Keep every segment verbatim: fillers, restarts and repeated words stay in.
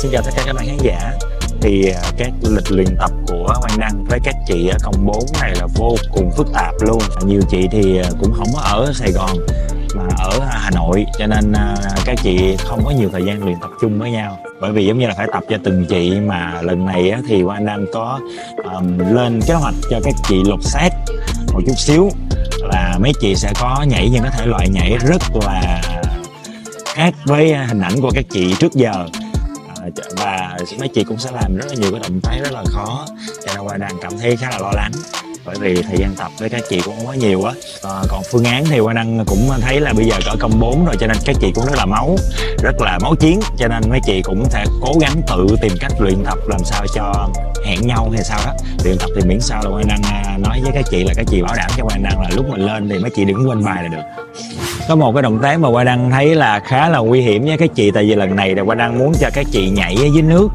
Xin chào tất cả các bạn khán giả. Thì các lịch luyện tập của Quang Đăng với các chị ở cộng bốn này là vô cùng phức tạp luôn. Nhiều chị thì cũng không có ở Sài Gòn mà ở Hà Nội, cho nên các chị không có nhiều thời gian luyện tập chung với nhau. Bởi vì giống như là phải tập cho từng chị, mà lần này thì Quang Đăng có um, lên kế hoạch cho các chị lột xác một chút xíu. Là mấy chị sẽ có nhảy những cái thể loại nhảy rất là khác với hình ảnh của các chị trước giờ, và mấy chị cũng sẽ làm rất là nhiều cái động tác rất là khó, cho nên Quang Đăng cảm thấy khá là lo lắng, bởi vì thời gian tập với các chị cũng không có nhiều á. À, còn phương án thì Quang Đăng cũng thấy là bây giờ cỡ công bốn rồi, cho nên các chị cũng rất là máu rất là máu chiến, cho nên mấy chị cũng sẽ cố gắng tự tìm cách luyện tập làm sao cho hẹn nhau hay sao đó. Luyện tập thì miễn sao là Quang Đăng nói với các chị, là các chị bảo đảm cho Quang Đăng là lúc mình lên thì mấy chị đừng quên bài là được. Có một cái động tác mà Quang Đăng thấy là khá là nguy hiểm với các chị, tại vì lần này là Quang Đăng muốn cho các chị nhảy ở dưới nước,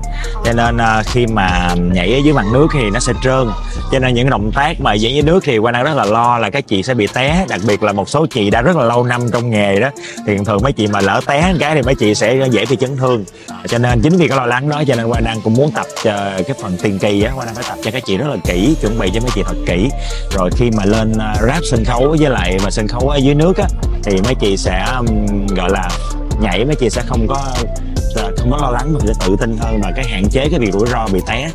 cho nên khi mà nhảy ở dưới mặt nước thì nó sẽ trơn, cho nên những động tác mà nhảy dưới nước thì Quang Đăng rất là lo là các chị sẽ bị té. Đặc biệt là một số chị đã rất là lâu năm trong nghề đó, thì thường mấy chị mà lỡ té cái thì mấy chị sẽ dễ bị chấn thương, cho nên chính vì cái lo lắng đó cho nên Quang Đăng cũng muốn tập cái phần tiền kỳ á. Quang Đăng phải tập cho các chị rất là kỹ, chuẩn bị cho mấy chị thật kỹ, rồi khi mà lên rap sân khấu với lại mà sân khấu ở dưới nước á, thì mấy chị sẽ gọi là nhảy, mấy chị sẽ không có không có lo lắng, mình sẽ tự tin hơn và cái hạn chế cái việc rủi ro bị té.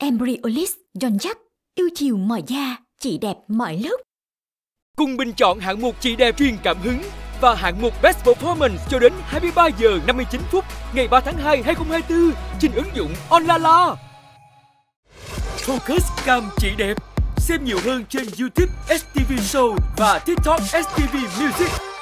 Embryolisse, John Jack, yêu chiều mọi da, chị đẹp mọi lúc. Cùng bình chọn hạng mục chị đẹp truyền cảm hứng và hạng mục Best Performance cho đến hai mươi ba giờ năm mươi chín phút ngày ba tháng hai hai nghìn không trăm hai mươi tư trên ứng dụng Olala. Focus Cam chị đẹp, xem nhiều hơn trên YouTube ét tê vê Show và TikTok ét tê vê Music.